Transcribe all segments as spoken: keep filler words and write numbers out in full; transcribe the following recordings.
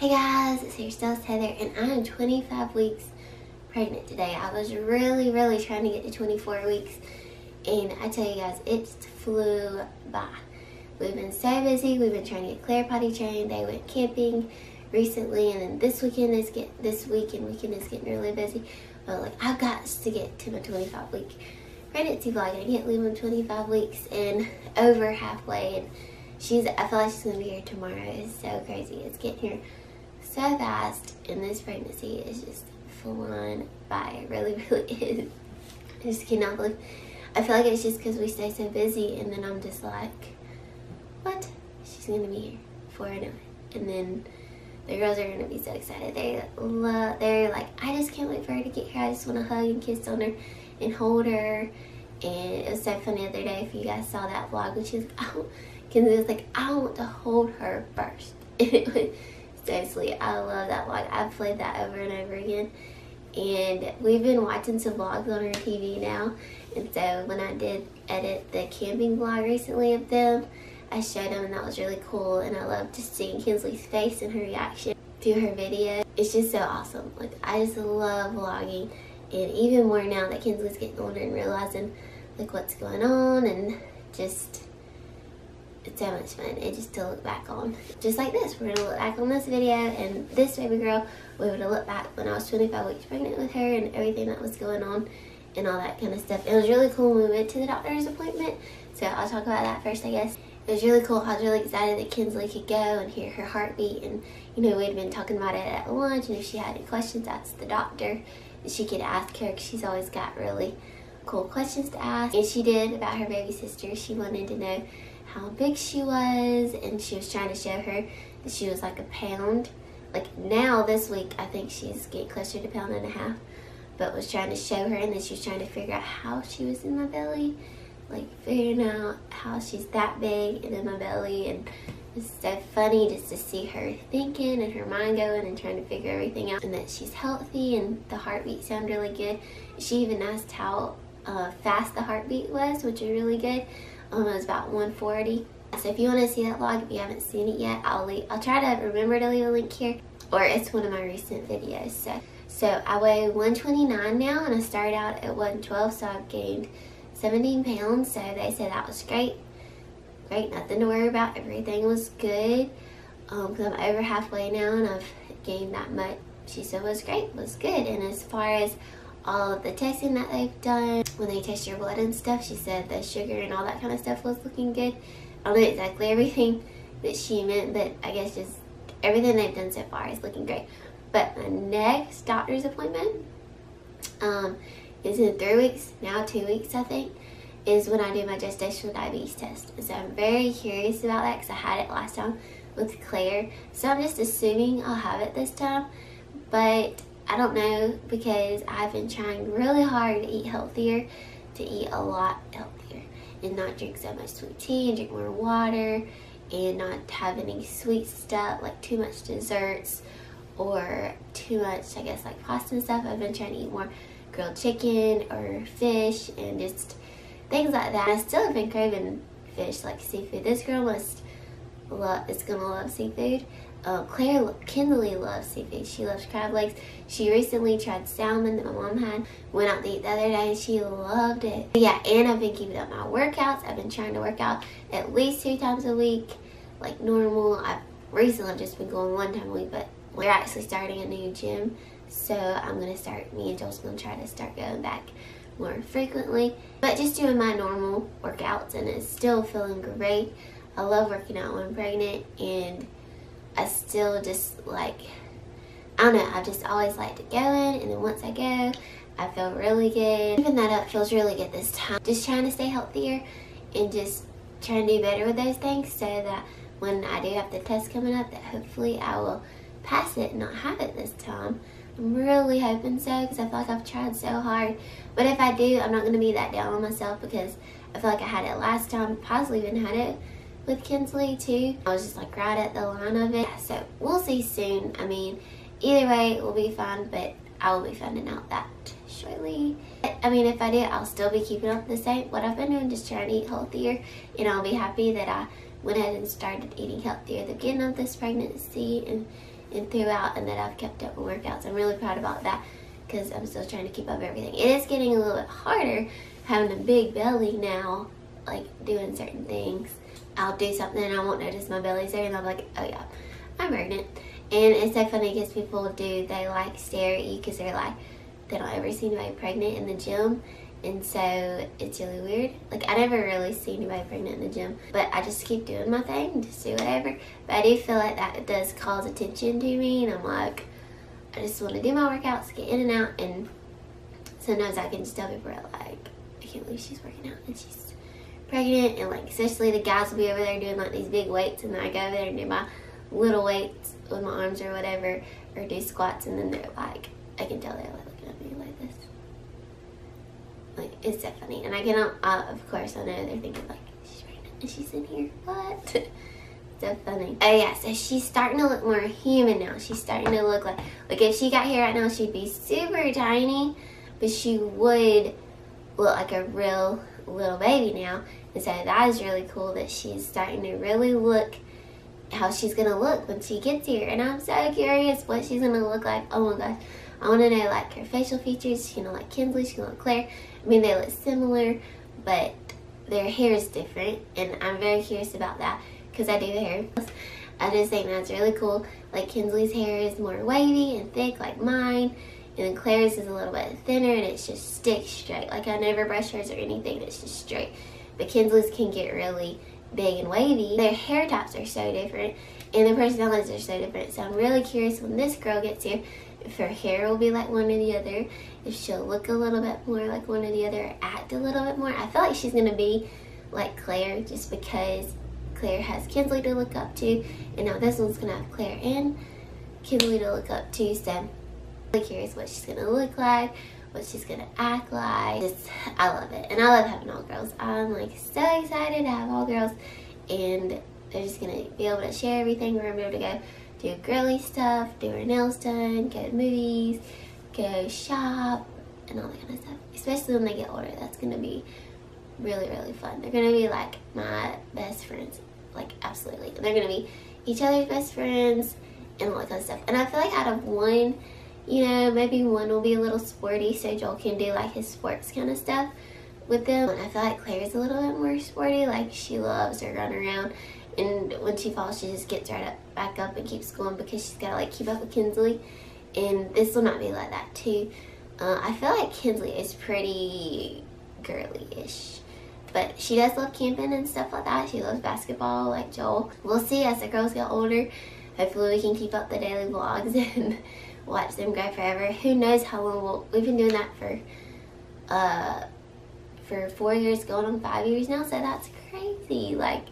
Hey guys, it's your Stylist Heather, and I am twenty-five weeks pregnant today. I was really, really trying to get to twenty-four weeks, and I tell you guys, it flew by. We've been so busy. We've been trying to get Claire potty trained. They went camping recently, and then this weekend is get this week and weekend is getting really busy. But like, I've got to get to my twenty-five week pregnancy vlog. I can't leave them twenty-five weeks and over halfway. And she's, I feel like she's gonna be here tomorrow. It's so crazy. It's getting here so fast, and this pregnancy is just flying by. It really, really is. I just cannot believe. I feel like it's just because we stay so busy, and then I'm just like, what? She's gonna be here before I know it. And then the girls are gonna be so excited. They love. They're like, I just can't wait for her to get here. I just want to hug and kiss on her and hold her. And it was so funny the other day, if you guys saw that vlog, when she was like, oh, Kinsley was like, I want to hold her first. And it was, seriously, I love that vlog. I've played that over and over again, and we've been watching some vlogs on our T V now. And so when I did edit the camping vlog recently of them, I showed them, and that was really cool. And I love just seeing Kinsley's face and her reaction to her video. It's just so awesome. Like, I just love vlogging, and even more now that Kinsley's getting older and realizing like what's going on, and just, it's so much fun. It just to look back on, just like this, we're gonna look back on this video and this baby girl. We're gonna look back when I was twenty-five weeks pregnant with her and everything that was going on and all that kind of stuff. It was really cool when we went to the doctor's appointment, so I'll talk about that first, I guess. It was really cool. I was really excited that Kinsley could go and hear her heartbeat, and you know, we'd been talking about it at lunch, and if she had any questions, that's the doctor, and she could ask her, because she's always got really cool questions to ask. And she did, about her baby sister. She wanted to know how big she was, and she was trying to show her that she was like a pound. Like, now this week I think she's getting closer to pound and a half, but was trying to show her, and then she was trying to figure out how she was in my belly, like figuring out how she's that big and in my belly. And it's so funny just to see her thinking and her mind going and trying to figure everything out, and that she's healthy and the heartbeat sounded really good. She even asked how uh, fast the heartbeat was, which is really good. Um, it was about one forty. So if you want to see that vlog, if you haven't seen it yet, I'll leave, I'll try to remember to leave a link here, or it's one of my recent videos. So, so I weigh one twenty-nine now, and I started out at one twelve, so I've gained seventeen pounds. So they said that was great, great, nothing to worry about. Everything was good. Um, 'cause I'm over halfway now, and I've gained that much. She said it was great, it was good. And as far as all of the testing that they've done, when they test your blood and stuff, she said the sugar and all that kind of stuff was looking good. I don't know exactly everything that she meant, but I guess just everything they've done so far is looking great. But my next doctor's appointment um, is in three weeks, now two weeks I think, is when I do my gestational diabetes test. And so I'm very curious about that, because I had it last time with Claire. So I'm just assuming I'll have it this time, but I don't know, because I've been trying really hard to eat healthier, to eat a lot healthier, and not drink so much sweet tea, and drink more water, and not have any sweet stuff, like too much desserts, or too much, I guess, like pasta and stuff. I've been trying to eat more grilled chicken or fish, and just things like that. I still have been craving fish, like seafood. This girl must love, is gonna love seafood. Uh, Claire, Kinsley loves seafood. She loves crab legs. She recently tried salmon that my mom had. Went out to eat the other day, and she loved it. But yeah, and I've been keeping up my workouts. I've been trying to work out at least two times a week, like normal. I've recently just been going one time a week, but we're actually starting a new gym, so I'm gonna start. Me and Joel's gonna try to start going back more frequently, but just doing my normal workouts, and it's still feeling great. I love working out when I'm pregnant, and I still just like, I don't know, I've just always liked to go in, and then once I go, I feel really good. Keeping that up feels really good this time. Just trying to stay healthier, and just trying to do better with those things, so that when I do have the test coming up, that hopefully I will pass it and not have it this time. I'm really hoping so, because I feel like I've tried so hard. But if I do, I'm not going to be that down on myself, because I feel like I had it last time, possibly even had it with Kinsley too. I was just like right at the line of it. So we'll see soon. I mean, either way it will be fine, but I will be finding out that shortly. I mean, if I do, I'll still be keeping up the same what I've been doing, just trying to eat healthier, and I'll be happy that I went ahead and started eating healthier at the beginning of this pregnancy, and and throughout, and that I've kept up with workouts. I'm really proud about that because I'm still trying to keep up everything. It is getting a little bit harder having a big belly now, like doing certain things. I'll do something and I won't notice my belly's there and I'm like, oh yeah, I'm pregnant. And it's so funny because people do, they like stare at you because they're like, they don't ever see anybody pregnant in the gym. And so it's really weird. Like I never really see anybody pregnant in the gym, but I just keep doing my thing, just do whatever. But I do feel like that does cause attention to me, and I'm like, I just want to do my workouts, get in and out. And sometimes I can just tell people, like, I can't believe she's working out and she's pregnant. And like, especially the guys will be over there doing like these big weights, and then I go over there and do my little weights with my arms or whatever, or do squats, and then they're like, I can tell they're like looking at me like this. Like, it's so funny. And I cannot, uh, of course, I know they're thinking like, she's pregnant and she's in here, what? So funny. Oh yeah, so she's starting to look more human now. She's starting to look like, like if she got here right now, she'd be super tiny, but she would look like a real little baby now. And so that is really cool that she's starting to really look how she's gonna look when she gets here. And I'm so curious what she's gonna look like. Oh my gosh, I wanna know like her facial features. She's gonna look like Kinsley, she's gonna look like Claire. I mean, they look similar, but their hair is different, and I'm very curious about that because I do hair. I just think that's really cool. Like Kinsley's hair is more wavy and thick like mine, and then Claire's is a little bit thinner and it's just stick straight. Like I never brush hers or anything, it's just straight. But Kinsley's can get really big and wavy. Their hair types are so different and their personalities are so different, so I'm really curious when this girl gets here if her hair will be like one or the other, if she'll look a little bit more like one or the other, or act a little bit more. I feel like she's gonna be like Claire just because Claire has Kinsley to look up to, and now this one's gonna have Claire and Kinsley to look up to. So I'm really curious what she's gonna look like, what she's gonna act like. Just, I love it, and I love having all girls. I'm like so excited to have all girls, and they're just gonna be able to share everything. We're gonna be able to go do girly stuff, do her nails done, go to movies, go shop, and all that kind of stuff. Especially when they get older, that's gonna be really, really fun. They're gonna be like my best friends, like absolutely. They're gonna be each other's best friends and all that kind of stuff. And I feel like out of one, you know, maybe one will be a little sporty, so Joel can do like his sports kind of stuff with them. And I feel like Claire's a little bit more sporty, like she loves to run around, and when she falls, she just gets right up, back up and keeps going because she's gotta like keep up with Kinsley. And this will not be like that too. Uh, I feel like Kinsley is pretty girly-ish, but she does love camping and stuff like that. She loves basketball like Joel. We'll see as the girls get older. Hopefully we can keep up the daily vlogs and watch them grow forever. Who knows how long we'll, we've been doing that for uh for four years going on five years now, so that's crazy like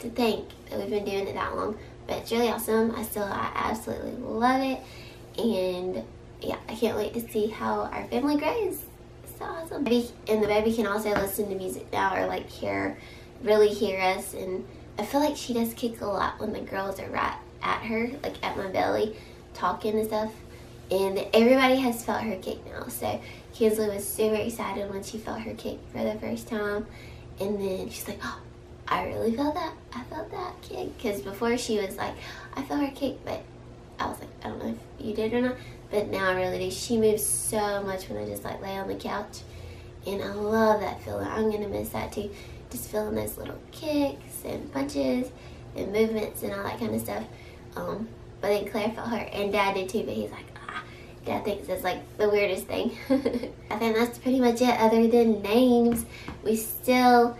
to think that we've been doing it that long. But it's really awesome. I still I absolutely love it, and yeah, I can't wait to see how our family grows. It's so awesome. And the baby can also listen to music now, or like hear, really hear us. And I feel like she does kick a lot when the girls are right at her, like at my belly, talking and stuff, and everybody has felt her kick now. So Kinsley was super excited when she felt her kick for the first time, and then she's like, oh, I really felt that, I felt that kick. Because before she was like, I felt her kick, but I was like, I don't know if you did or not, but now I really do. She moves so much when I just like lay on the couch, and I love that feeling. I'm gonna miss that too, just feeling those little kicks and punches and movements and all that kind of stuff. Um, But then Claire felt her, and Dad did too, but he's like, ah, Dad thinks it's like the weirdest thing. I think that's pretty much it other than names. We still,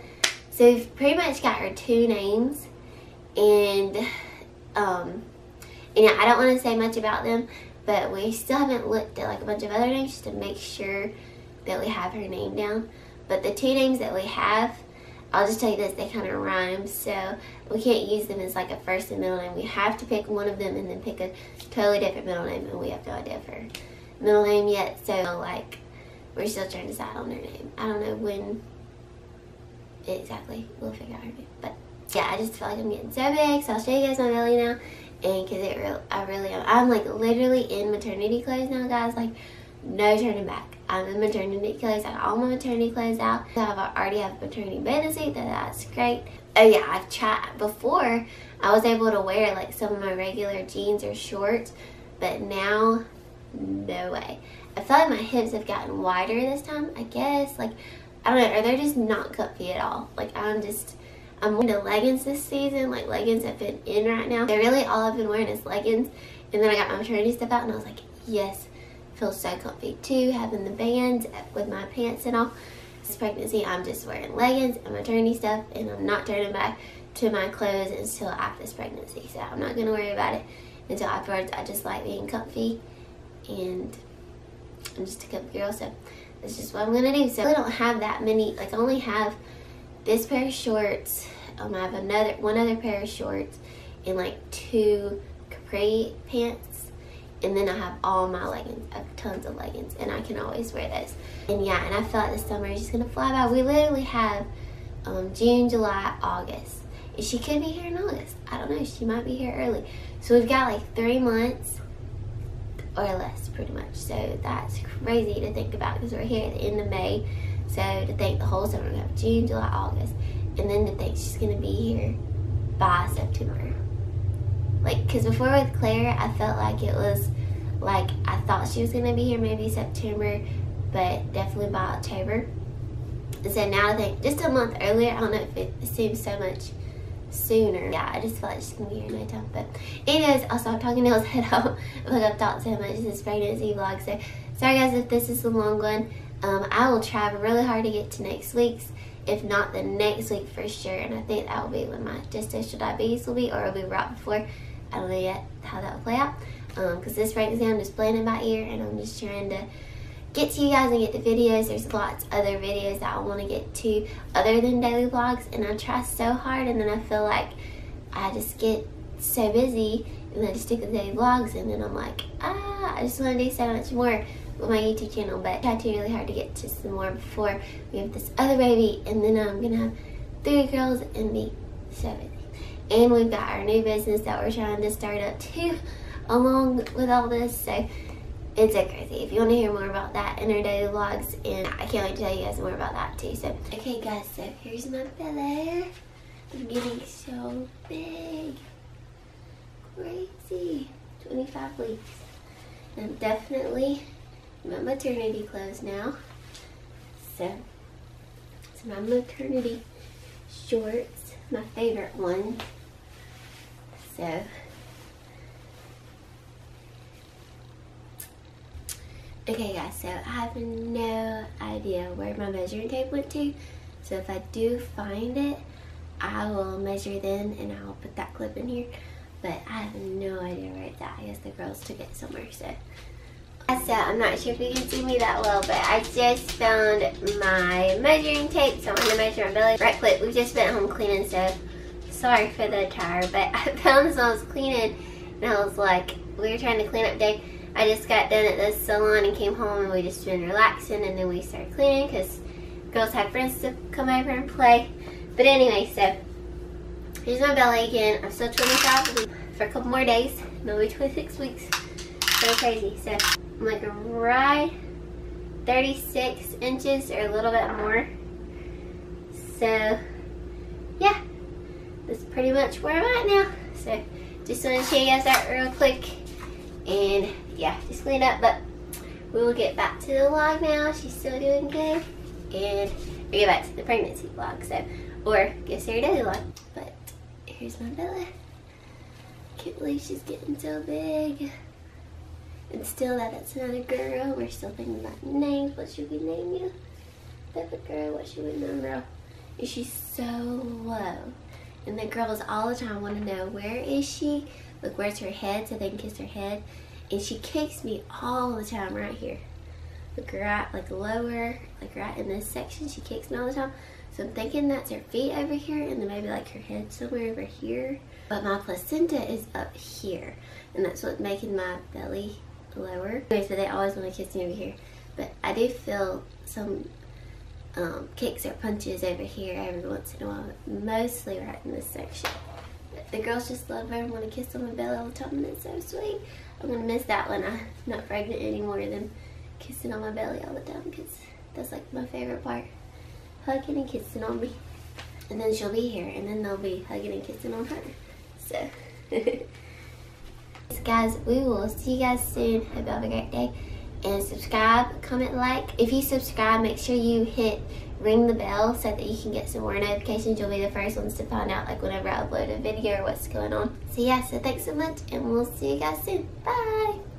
so we've pretty much got her two names, and, um, and yeah, I don't want to say much about them, but we still haven't looked at like a bunch of other names just to make sure that we have her name down. But the two names that we have, I'll just tell you this, they kind of rhyme, so we can't use them as like a first and middle name. We have to pick one of them and then pick a totally different middle name, and we have no idea of her middle name yet, so like we're still trying to decide on her name. I don't know when exactly we'll figure out her name, but yeah, I just feel like I'm getting so big, so I'll show you guys my belly now, and because it real, I really am. I'm like literally in maternity clothes now, guys, like no turning back. I'm in maternity clothes. I got all my maternity clothes out. I already have a maternity bathing suit, so that's great. Oh yeah, I've tried before. I was able to wear like some of my regular jeans or shorts, but now, no way. I feel like my hips have gotten wider this time, I guess. Like, I don't know, or they're just not comfy at all. Like, I'm just, I'm wearing the leggings this season. Like, leggings have been in right now. They're really all I've been wearing is leggings. And then I got my maternity stuff out, and I was like, yes, feels so comfy too, having the bands with my pants and all. This pregnancy, I'm just wearing leggings and maternity stuff, and I'm not turning back to my clothes until after this pregnancy. So I'm not going to worry about it until afterwards. I just like being comfy, and I'm just a comfy girl, so that's just what I'm going to do. So I really don't have that many, like I only have this pair of shorts, um, I have another, one other pair of shorts, and like two capri pants, and then I have all my leggings. I have tons of leggings, and I can always wear those. And yeah, and I feel like this summer is just going to fly by. We literally have um, June, July, August. And she could be here in August. I don't know, she might be here early. So we've got like three months or less, pretty much. So that's crazy to think about, because we're here at the end of May. So to think the whole summer, we have June, July, August, and then to think she's gonna be here by September. Like, cause before with Claire, I felt like it was like, I thought she was gonna be here maybe September, but definitely by October. And so now I think just a month earlier, I don't know if it seems so much sooner. Yeah, I just feel like she's gonna be here in no time. But anyways, I'll stop talking nails head up. Like, I've talked so much this pregnancy vlog. So sorry guys if this is a long one. Um, I will try really hard to get to next week's, if not the next week for sure. And I think that will be when my gestational diabetes will be, or it'll be right before. I don't know yet how that will play out. Um, cause this pregnancy I'm just planning by ear, and I'm just trying to get to you guys and get the videos. There's lots of other videos that I want to get to other than daily vlogs, and I try so hard, and then I feel like I just get so busy, and then I just stick with daily vlogs, and then I'm like, ah, I just want to do so much more with my YouTube channel. But I tried to really hard to get to some more before we have this other baby, and then I'm gonna have three girls and be so busy. And we've got our new business that we're trying to start up too along with all this, so it's so crazy. If you want to hear more about that in our daily vlogs, and I can't wait to tell you guys more about that too. So, okay guys, so here's my belly. I'm getting so big. Crazy. twenty-five weeks. And I'm definitely in my maternity clothes now. So, it's my maternity shorts. My favorite ones. So, okay guys, so I have no idea where my measuring tape went to, so if I do find it, I will measure then, and I'll put that clip in here, but I have no idea where it's at. I guess the girls took it somewhere, so. So I'm not sure if you can see me that well, but I just found my measuring tape, so I'm gonna measure my belly right quick. We've just been home cleaning stuff. Sorry for the tire, but I found this when I was cleaning, and I was like, we were trying to clean up day. I just got done at the salon and came home, and we just been relaxing, and then we started cleaning because girls had friends to come over and play. But anyway, so here's my belly again. I'm still twenty-five weeks for a couple more days, maybe twenty-six weeks. So crazy. So I'm like right thirty-six inches or a little bit more. So yeah, that's pretty much where I'm at now. So just want to show you guys that real quick. And yeah, just cleaned up, but we will get back to the vlog now. She's still doing good. And we get back to the pregnancy vlog, so, or guess her daily vlog. But here's my belly. Can't believe she's getting so big. And still, that that's not a girl. We're still thinking about names. What should we name you? That's a girl. What should we name her? And she's so low. And the girls all the time want to know, where is she? Like, where's her head, so they can kiss her head. And she kicks me all the time right here. Like right, like lower, like right in this section, she kicks me all the time. So I'm thinking that's her feet over here, and then maybe like her head somewhere over here. But my placenta is up here, and that's what's making my belly lower. Anyways, but they always want to kiss me over here. But I do feel some um, kicks or punches over here every once in a while, mostly right in this section. The girls just love her and want to kiss on my belly all the time, and it's so sweet. I'm going to miss that when I'm not pregnant anymore than kissing on my belly all the time, because that's like my favorite part. Hugging and kissing on me. And then she'll be here, and then they'll be hugging and kissing on her. So, guys, we will see you guys soon. Hope you have a great day. And subscribe, comment, like. If you subscribe, make sure you hit ring the bell so that you can get some more notifications. You'll be the first ones to find out, like, whenever I upload a video or what's going on. So yeah, so thanks so much, and we'll see you guys soon. Bye.